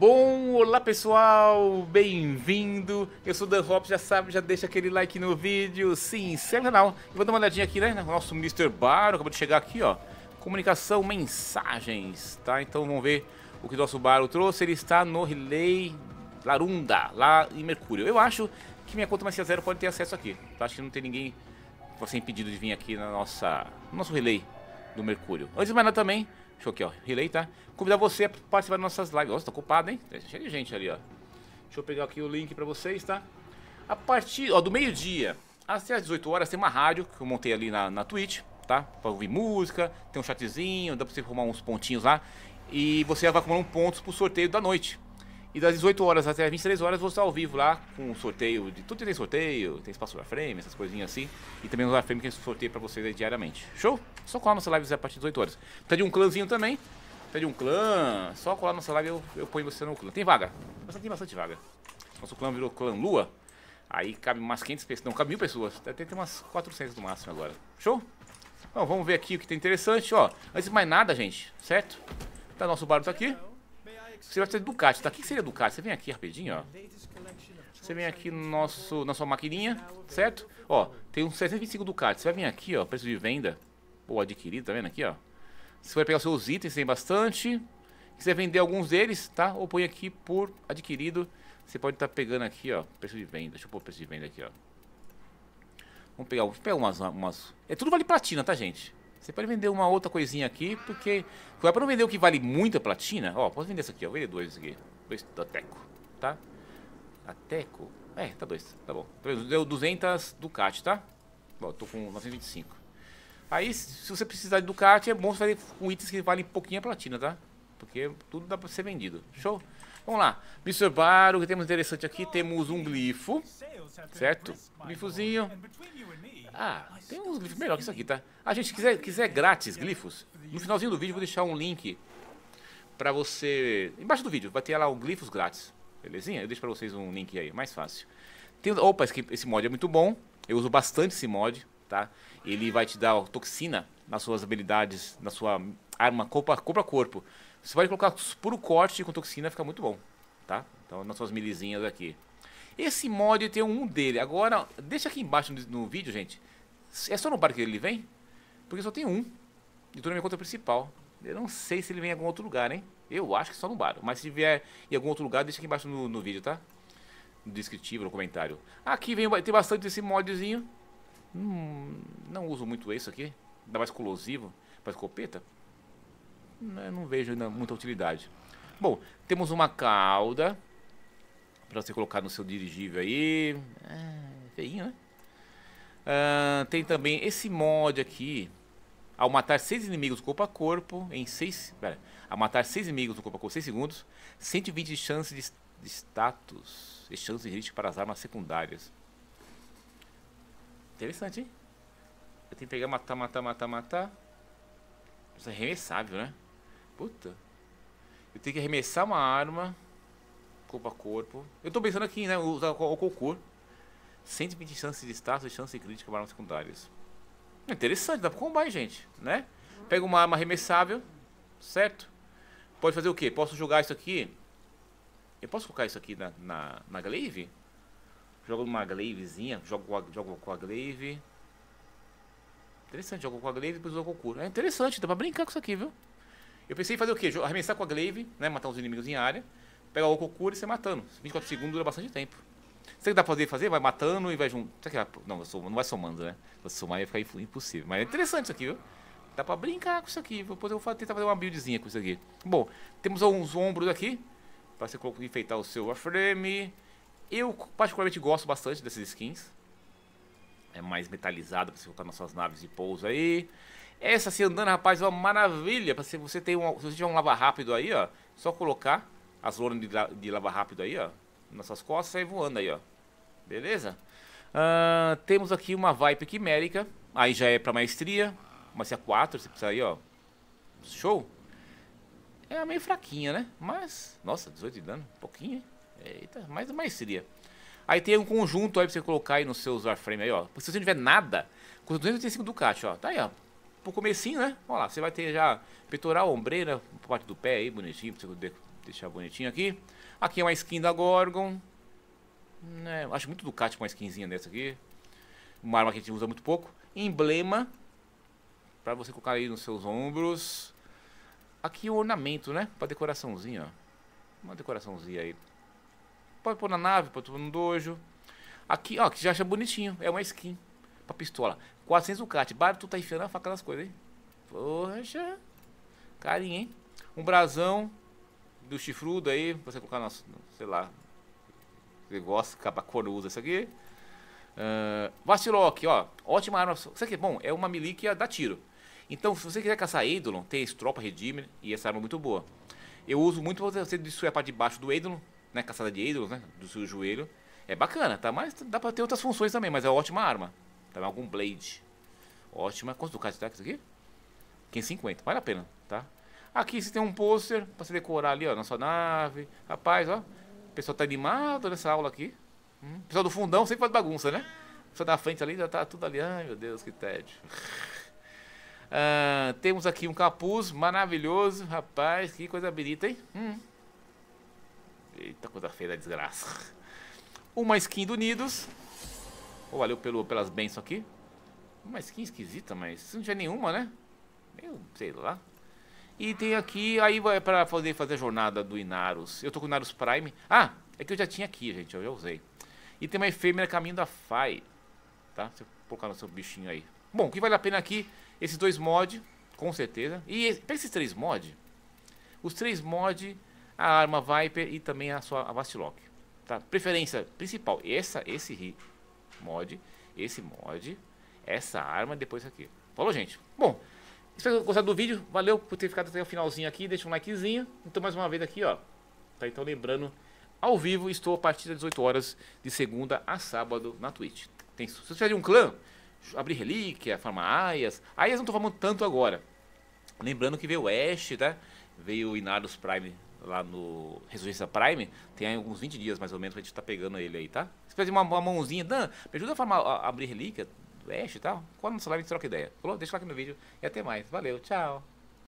bom? Olá pessoal, bem-vindo, eu sou o Dan Robson, já sabe, já deixa aquele like no vídeo, se inscreve no canal. E vou dar uma olhadinha aqui, né, no nosso Mr. Baro, acabou de chegar aqui, ó, comunicação, mensagens, tá? Então vamos ver o que o nosso Baro trouxe, ele está no Relay Larunda, lá em Mercúrio. Eu acho que minha conta mais que a zero pode ter acesso aqui, eu acho que não tem ninguém sem impedido de vir aqui na no nosso Relay do Mercúrio. Antes de mais nada também, deixa eu aqui, ó, Relay, tá? Convidar você a participar das nossas lives. Nossa, tá ocupado, hein? Cheio de gente ali, ó. Deixa eu pegar aqui o link pra vocês, tá? A partir, ó, do meio-dia até as 18 horas tem uma rádio que eu montei ali na Twitch, tá? Pra ouvir música, tem um chatzinho, dá pra você arrumar uns pontinhos lá. E você vai acumulando pontos pro sorteio da noite. E das 18 horas até as 23 horas eu vou estar ao vivo lá com o sorteio de tudo que tem sorteio, tem espaço Warframe, essas coisinhas assim. E também no Warframe que a gente sorteia pra vocês aí diariamente. Show? Só colar nossa live a partir das 18 horas. Tá de um clãzinho também. Tá de um clã. Só colar nossa live eu ponho você no clã. Tem vaga. Tem bastante vaga. Nosso clã virou clã Lua. Aí cabe umas 500 pessoas. Não, cabe 1000 pessoas. Até tem umas 400 no máximo agora. Show? Então vamos ver aqui o que tem interessante. Ó, antes de mais nada, gente. Certo? Tá, nosso barulho tá aqui. Você vai ter Ducati, tá? O que seria Ducati? Você vem aqui rapidinho, ó. Você vem aqui no na sua maquininha, certo? Ó, tem uns 725 Ducati. Você vai vir aqui, ó, preço de venda. Ou adquirido, tá vendo aqui, ó. Você vai pegar os seus itens, tem bastante. Se você vender alguns deles, tá? Ou põe aqui por adquirido. Você pode estar pegando aqui, ó, preço de venda. Deixa eu pôr o preço de venda aqui, ó. Vamos pegar umas... É tudo vale platina, tá, gente? Você pode vender uma outra coisinha aqui, porque... Pra não vender o que vale muita platina... Ó, posso vender essa aqui, ó. Vou vender dois aqui. Dois da Ateco, tá? Ateco? É, tá dois. Tá bom. Deu 200 Ducati, tá? Bom, tô com 925. Aí, se você precisar de Ducati, é bom você fazer com itens que valem pouquinha platina, tá? Porque tudo dá pra ser vendido. Show? Vamos lá. Mr. Baro, o que temos interessante aqui? Temos um glifo, certo? Glifozinho. Ah, tem uns glifos melhor que isso aqui, tá? Ah, gente, se quiser grátis glifos, no finalzinho do vídeo eu vou deixar um link pra você... Embaixo do vídeo, vai ter lá o glifos grátis, belezinha? Eu deixo pra vocês um link aí, mais fácil. Tem... Opa, esse mod é muito bom, eu uso bastante esse mod, tá? Ele vai te dar ó, toxina nas suas habilidades, na sua arma corpo a corpo. Você pode colocar puro corte com toxina, fica muito bom, tá? Então, nas suas milizinhas aqui. Esse mod tem um dele. Agora, deixa aqui embaixo no vídeo, gente. É só no bar que ele vem? Porque só tem um. E tô na minha conta principal. Eu não sei se ele vem em algum outro lugar, hein? Eu acho que só no bar. Mas se vier em algum outro lugar, deixa aqui embaixo no vídeo, tá? No descritivo, no comentário. Aqui vem, tem bastante esse modzinho. Não uso muito isso aqui. Dá mais colosivo, mais escopeta. Eu não vejo ainda muita utilidade. Bom, temos uma cauda pra você colocar no seu dirigível aí. É feinho, né? Tem também esse mod aqui. Ao matar 6 inimigos corpo a corpo em 6... Pera, ao matar 6 inimigos corpo a corpo em 6 segundos, 120 de chance de status e chance de hit para as armas secundárias. Interessante, hein? Eu tenho que pegar, matar. Isso é arremessável, né? Puta. Eu tenho que arremessar uma arma corpo a corpo. Eu tô pensando aqui, né? Usar o Koukou. 120 chances de status e chance crítica para armas secundárias. É interessante, dá pra combar, gente, né? Pega uma arma arremessável, certo? Pode fazer o quê? Posso jogar isso aqui? Eu posso colocar isso aqui na Glaive? Jogo numa Glaivezinha. Jogo com a Glaive. Interessante, jogo com a Glaive e depois usa o Ococura. É interessante, dá pra brincar com isso aqui, viu? Eu pensei em fazer o quê? Arremessar com a Glaive, né? Matar uns inimigos em área. Pegar o Ococura e você matando. 24 segundos dura bastante tempo. Será que dá pra fazer? Vai matando e vai junto. Será que não vai somando, né? Se somar ia ficar impossível. Mas é interessante isso aqui, viu? Dá pra brincar com isso aqui. Depois eu vou tentar fazer uma buildzinha com isso aqui. Bom, temos alguns ombros aqui. Pra você enfeitar o seu Warframe. Eu particularmente gosto bastante dessas skins. É mais metalizado pra você colocar nas suas naves de pouso aí. Essa assim andando, rapaz, é uma maravilha. Pra você ter se você tiver um lava rápido aí, ó. Só colocar as lona de lava rápido aí, ó. Nas suas costas, sai voando aí, ó. Beleza? Temos aqui uma Viper quimérica. Aí já é pra maestria. Uma CA4, você precisa aí, ó. Show! É meio fraquinha, né? Mas, nossa, 18 de dano. Pouquinho, hein? Eita, mais maestria. Aí tem um conjunto aí pra você colocar aí nos seus Warframe aí, ó. Porque se você não tiver nada, com 285 Ducati, ó. Tá aí, ó. Pro comecinho, né? Ó lá, você vai ter já peitoral, ombreira, parte do pé aí, bonitinho, pra você poder deixar bonitinho aqui. Aqui é uma skin da Gorgon. É, acho muito Ducati com uma skinzinha dessa aqui. Uma arma que a gente usa muito pouco. Emblema. Pra você colocar aí nos seus ombros. Aqui o ornamento, né? Pra decoraçãozinha, ó. Uma decoraçãozinha aí. Pode pôr na nave, pode pôr no dojo. Aqui, ó, que já acha bonitinho. É uma skin pra pistola. 400 Ducati. Barto tá enfiando a faca nas coisas, hein? Poxa. Carinha, hein? Um brasão do chifrudo aí. Pra você colocar, nossa, sei lá. Negócio, capa coruza isso aqui. Vassilok, ó. Ótima arma. Isso aqui é bom. É uma melee que dá tiro. Então, se você quiser caçar Eidolon, tem Estropa, Redeemer e essa arma é muito boa. Eu uso muito pra você destruir a parte de baixo do Eidolon, né? Caçada de Eidolon, né? Do seu joelho. É bacana, tá? Mas dá pra ter outras funções também, mas é uma ótima arma. Tá? Algum Blade. Ótima. Quanto do caso tá isso aqui? 550. Vale a pena, tá? Aqui você tem um pôster pra você decorar ali, ó, na sua nave. Rapaz, ó. O pessoal tá animado nessa aula aqui. O pessoal do fundão sempre faz bagunça, né? O pessoal da frente ali já tá tudo ali. Ai, meu Deus, que tédio. Temos aqui um capuz maravilhoso, rapaz, que coisa bonita, hein? Eita, coisa feia da desgraça. Uma skin do Nidus. Oh, valeu pelas bênçãos aqui. Uma skin esquisita, mas não tinha nenhuma, né? Eu sei lá. E tem aqui, aí vai pra fazer a jornada do Inaros. Eu tô com o Inaros Prime. Ah, é que eu já tinha aqui, gente, eu já usei. E tem uma Efêmera Caminho da Fai. Tá? Você colocar no seu bichinho aí. Bom, o que vale a pena aqui? Esses dois mods, com certeza. E para esses três mods, os três mods, a arma Viper e também a sua Vassilok, tá? Preferência principal, esse mod, essa arma e depois aqui. Falou, gente? Bom, espero que vocês gostaram do vídeo. Valeu por ter ficado até o finalzinho aqui. Deixa um likezinho. Então, mais uma vez aqui, ó. Tá, então, lembrando, ao vivo estou a partir das 18 horas de segunda a sábado na Twitch. Se você tiver de um clã... Abrir relíquia, farmar aias. Aias não tô falando tanto agora. Lembrando que veio o Ash, tá? Veio o Inaros Prime lá no Resurgência Prime. Tem aí alguns 20 dias mais ou menos pra gente tá pegando ele aí, tá? Se fazer uma mãozinha, Dan, me ajuda a farmar, a abrir relíquia do Ash e tal. Qual é a nossa live, a gente troca ideia. Falou? Deixa o like no vídeo e até mais. Valeu, tchau.